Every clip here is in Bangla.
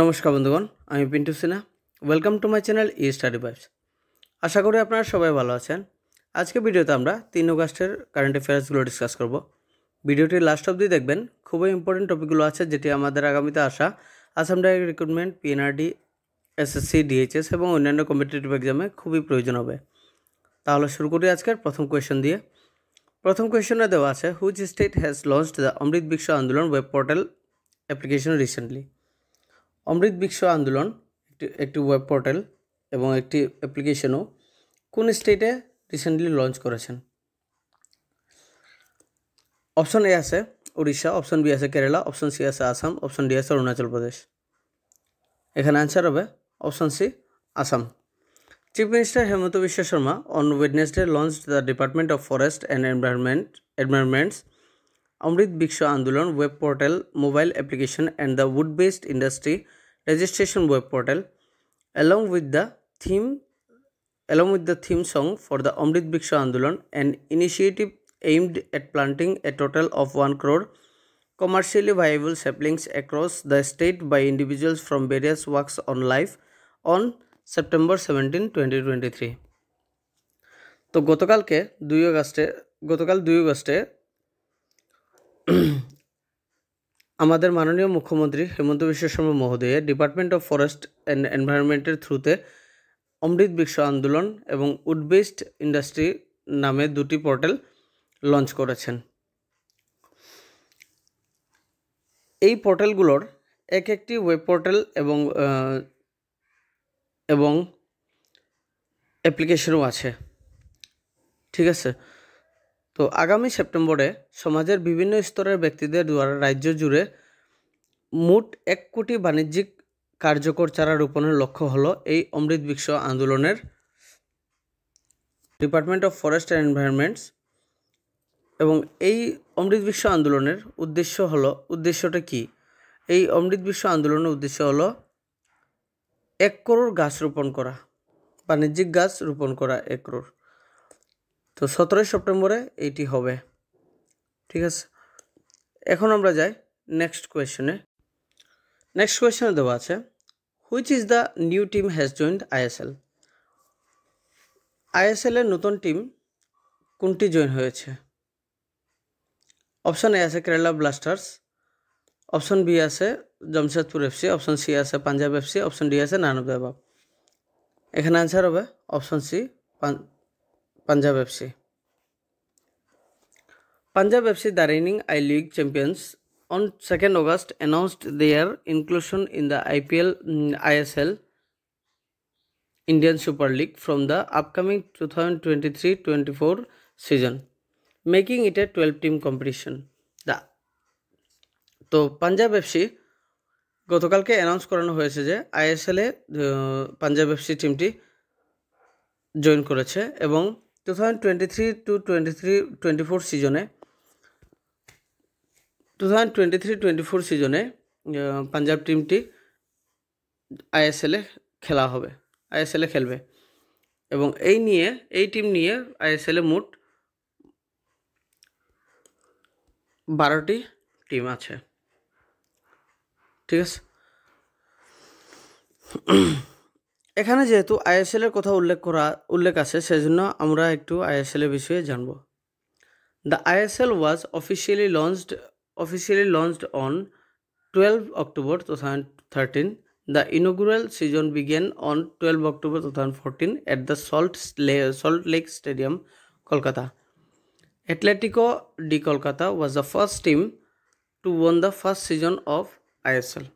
নমস্কার বন্ধুগণ, আমি Pintu Sinha. Welcome to my channel study vibes. আশা করি আপনারা সবাই ভালো আছেন। আজকে ভিডিওতে আমরা 3 অগাস্টের কারেন্ট অ্যাফেয়ার্সগুলো ডিসকাস করব। ভিডিওটি লাস্ট অবধি দেখবেন, খুবই ইম্পর্টেন্ট টপিকগুলো আছে যেটি আমাদের আগামীতে আসা Assam direct recruitment, PNRD, SSC, DHS এবং অন্যান্য কম্পিটিটিভ এক্সামে খুবই প্রয়োজন হবে। তাহলে শুরু করি আজকের প্রথম কোয়েশ্চন দিয়ে। প্রথম কোয়েশ্চনে দেওয়া আছে, which state has launched the Amrit Vriksha Andolan web portal application recently? Amrit Vriksha Andolan একটি ওয়েব পোর্টাল এবং একটি অ্যাপ্লিকেশনও কোন স্টেটে রিসেন্টলি লঞ্চ করেছেন? অপশন এ আছে উড়িষ্যা, অপশন বি আছে কেরালা, অপশন সি আছে আসাম, অপশন ডি আছে অরুণাচল প্রদেশ। এখানে অ্যান্সার হবে option C, Assam. Chief minister Himanta Biswa Sarma on Wednesday launched the department of forest and environments Amrit Vriksha Andolan web portal, mobile application and the wood based industry registration web portal along with the theme song for the Amrit Vriksha Andolan, an initiative aimed at planting a total of 1 crore commercially viable saplings across the state by individuals from various walks on life on September 17, 2023. তো গতকাল 2 অগাস্টে আমাদের মাননীয় মুখ্যমন্ত্রী হিমন্ত বিশ্ব শর্মা মহোদয় ডিপার্টমেন্ট অফ ফরেস্ট অ্যান্ড এনভায়রনমেন্টের থ্রুতে অমৃত বৃক্ষ আন্দোলন এবং উড বেসড ইন্ডাস্ট্রি নামে দুটি পোর্টাল লঞ্চ করেছেন। এই পোর্টালগুলোর একটি ওয়েব পোর্টাল এবং অ্যাপ্লিকেশনও আছে, ঠিক আছে? তো আগামী সেপ্টেম্বরে সমাজের বিভিন্ন স্তরের ব্যক্তিদের দ্বারা রাজ্য জুড়ে মোট 1 কোটি বাণিজ্যিক কার্যকর চারা রোপণের লক্ষ্য হলো এই অমৃত বৃক্ষ আন্দোলনের department of forest and environments, এবং এই অমৃত বৃক্ষ আন্দোলনের উদ্দেশ্যটা কি? এই অমৃত বৃক্ষ আন্দোলনের উদ্দেশ্য হলো 1 করোড় গাছ রোপণ করা, বাণিজ্যিক গাছ রোপণ করা 1 করোড়। তো 17 সেপ্টেম্বরে এইটি হবে, ঠিক আছে? এখন আমরা যাই নেক্সট কোয়েশনে। নেক্সট কোয়েশনে দেওয়া আছে, which is the new team has joined ISL? আইএসএলের নতুন টিম কোনটি জয়েন হয়েছে? অপশন এ আছে কেরালা ব্লাস্টার্স, অপশন বি আছে জামশেদপুর এফসি, অপশন সি আছে পাঞ্জাব এফসি, অপশন ডি আছে নানবদেবাব। এখানে অ্যান্সার হবে option C, Punjab FC. Punjab FC, the reigning I-League champions, on 2nd August announced their inclusion in the ISL, Indian Super League, from the upcoming 2023-24 season, making it a 12-team competition. তো পাঞ্জাব এফসি গতকালকে অ্যানাউন্স করানো হয়েছে যে ISL এ পাঞ্জাব এফসি টিমটি জয়েন করেছে, এবং 2023-24 সিজনে পাঞ্জাব টিমটি আইএসএলে খেলবে, এবং এই টিম নিয়ে আইএসএলে মোট 12টি টিম আছে, ঠিক আছে? এখানে যেহেতু আইএসএলের কথা উল্লেখ আছে, সেজন্য আমরা একটু আইএসএলের বিষয়ে জানব। The ISL was officially launched on 12 October 2013. The inaugural season began on 12 October 2014 at the Salt Lake stadium, Kolkata. Atletico de Kolkata was the first team to won the first season of ISL.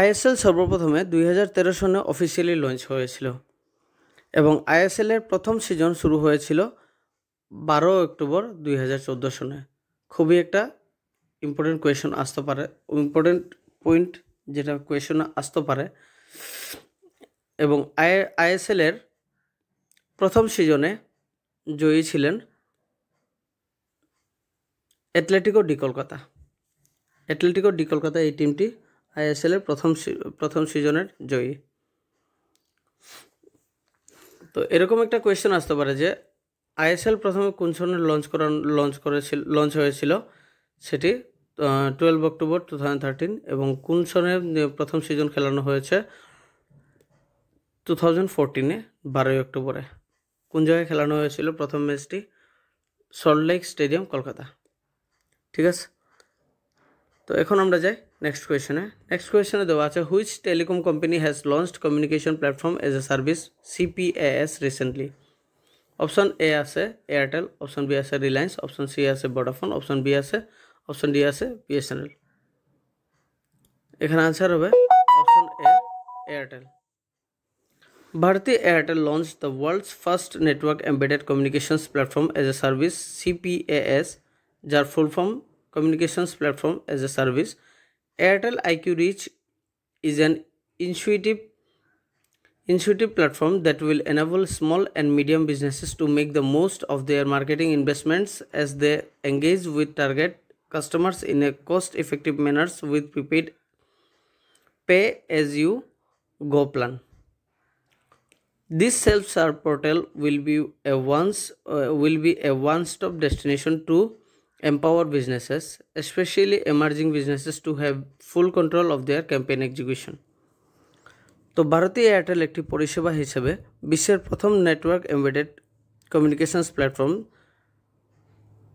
ISL সর্বপ্রথমে 2013 সনে অফিসিয়ালি লঞ্চ হয়েছিল, এবং আইএসএলের প্রথম সিজন শুরু হয়েছিল 12 October 2014 সনে। খুবই একটা ইম্পর্টেন্ট পয়েন্ট যেটা কোয়েশনে আসতে পারে, এবং আইএসএলের প্রথম সিজনে জয়ী ছিলেন অ্যাটলেটিকো ডি কলকাতা। এই টিমটি আইএসএলের প্রথম সিজনের জয়ী। তো এরকম একটা কোয়েশ্চেন আসতে পারে যে আইএসএল প্রথমে কোন সনে লঞ্চ হয়েছিল, সেটি 12 অক্টোবর 2013 এবং কোন সনে প্রথম সিজন খেলানো হয়েছে 2014 এ 12 অক্টোবরে কোন জায়গায় খেলানো হয়েছিল প্রথম ম্যাচটি সল্টলেক স্টেডিয়াম কলকাতা ঠিক আছে তো এখন আমরা যাই নেক্সট কোশ্চেনে দেওয়া আছে which telecom company has launched communication platform as a service CPaaS recently option A আছে এয়ারটেল অপশন বি আছে রিলায়েন্স অপশন সি আছে ভোডাফোন অপশন বি আছে অপশন ডি আছে BSNL এখানে आंसर হবে option A Airtel Bharti Airtel launched the world's first network embedded communications platform as a service CPaaS jar full form communications platform as a service Airtel IQ Reach is an intuitive platform that will enable small and medium businesses to make the most of their marketing investments as they engage with target customers in a cost effective manners with prepaid pay as you go plan This self-serve portal will be a one-stop destination to empower businesses, especially emerging businesses, to have full control of their campaign execution. So, Bharti Airtel একটি পরিষেবা হিসেবে বিশ্বের প্রথম network embedded communications platform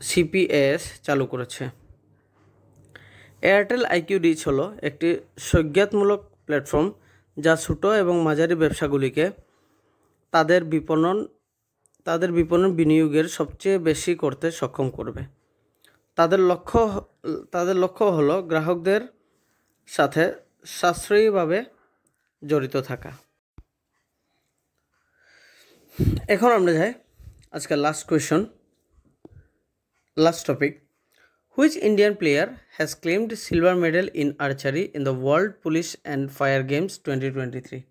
CPaaS চালু করেছে। Airtel IQ Reach হলো একটি সজ্ঞাতমূলক প্ল্যাটফর্ম যা ছোট এবং মাঝারি ব্যবসাগুলিকে তাদের বিপণন বিনিয়োগের সবচেয়ে বেশি করতে সক্ষম করবে তাদের লক্ষ্য হলো গ্রাহকদের সাথে সাশ্রয়ীভাবে জড়িত থাকা এখন আমরা যাই আজকে last question last topic Which Indian player has claimed silver medal in archery in the World Police and Fire Games 2023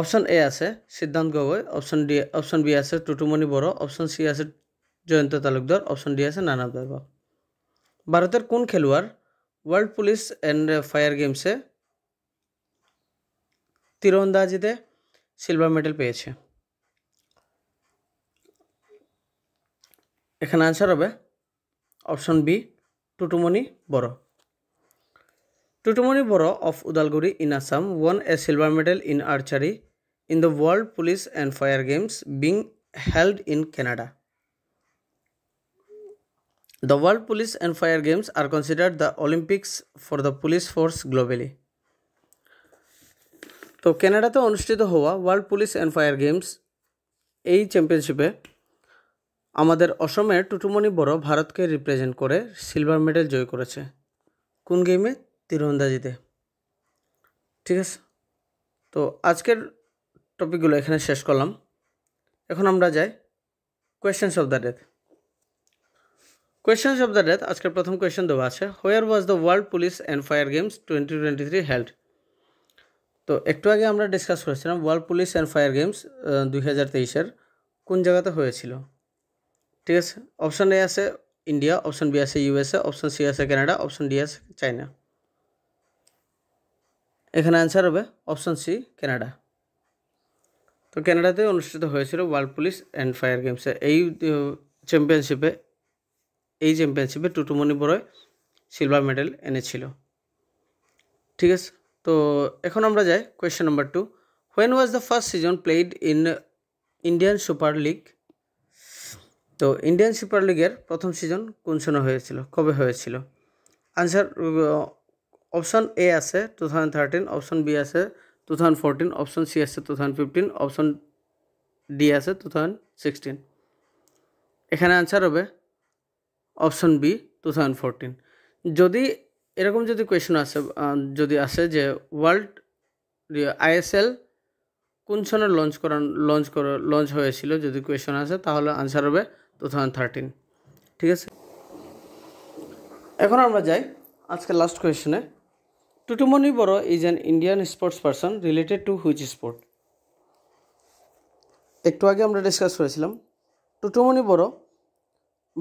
Option A আছে সিদ্ধান্ত গগৈ অপশন বি আছে টুটুমনি বড় অপশন সি আছে জয়ন্ত তালুকদার অপশন ডি আছে নানা দাবা ভারতের কোন খেলোয়াড় ওয়ার্ল্ড পুলিশ এন্ড ফায়ার গেমসে তীরন্দাজিতে সিলভার মেডেল পেয়েছে এখানে आंसर হবে অপশন বি টুটুমনি বড় Tutumoni Boro of Udalguri in Assam won a silver medal in archery in the World Police and Fire Games being held in Canada. The World Police and Fire Games are considered the Olympics for the police force globally. So, Canada to onushtito howa World Police and Fire Games ei championship e amader Ashomer Tutumoni Boro Bharat ke represent kore silver medal joy koreche. Kun game e তীরন্দাজিতে ঠিক আছে তো আজকের টপিকগুলো এখানে শেষ করলাম এখন আমরা যাই কোশ্চেনস অফ দ্য ডে আজকের প্রথম কোশ্চেন দেওয়া আছে where was the world police and fire games 2023 held তো একটু আগে আমরা ডিসকাস করেছিলাম world police and fire games 2023 এর কোন জায়গাতে হয়েছিল ঠিক আছে অপশন এ আছে ইন্ডিয়া অপশন বি আছে USA অপশন সি আছে কানাডা অপশন ডি আছে চায়না এখানে आंसर হবে অপশন সি কানাডা তো কানাডাতে অনুষ্ঠিত হয়েছিল world police and fire games এই চ্যাম্পিয়নশিপে টুটুমনি বড় সিলভার মেডেল এনেছিল ঠিক আছে তো এখন আমরা যাই question number 2 when was the first season played in Indian Super League তো ইন্ডিয়ান সুপার লিগের প্রথম সিজন কোন সনে হয়েছিল কবে হয়েছিল आंसर অপশন এ আছে 2013 অপশন বি আছে 2014 অপশন সি আছে 2015 অপশন ডি আছে 2016 এখানে आंसर হবে অপশন বি 2014 যদি এরকম যদি কোশ্চেন আসে যদি আসে যে ওয়ার্ল্ড ISL কোন সনে লঞ্চ হয়েছিল যদি কোশ্চেন আসে তাহলে आंसर হবে 2013 ঠিক আছে এখন আমরা যাই আজকে লাস্ট কোশ্চেনে Tutumoni Boro is an Indian sports person related to which sport একটু আগে আমরা ডিসকাস করেছিলাম Tutumoni Boro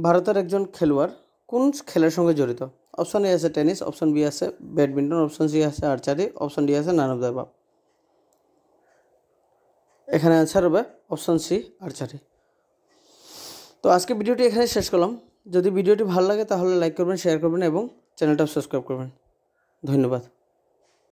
ভারতের একজন খেলোয়াড় কোন খেলার সঙ্গে জড়িত অপশন এ আছে টেনিস অপশন বি আছে ব্যাডমিন্টন অপশন সি আছে আর্চারি অপশন ডি আছে নানা দাবা এখানে आंसर হবে অপশন সি আর্চারি তো আজকে ভিডিওটি এখানে শেষ করলাম যদি ভিডিওটি ভালো লাগে তাহলে লাইক করবেন, শেয়ার করবেন এবং চ্যানেলটা সাবস্ক্রাইব করবেন। ধন্যবাদ।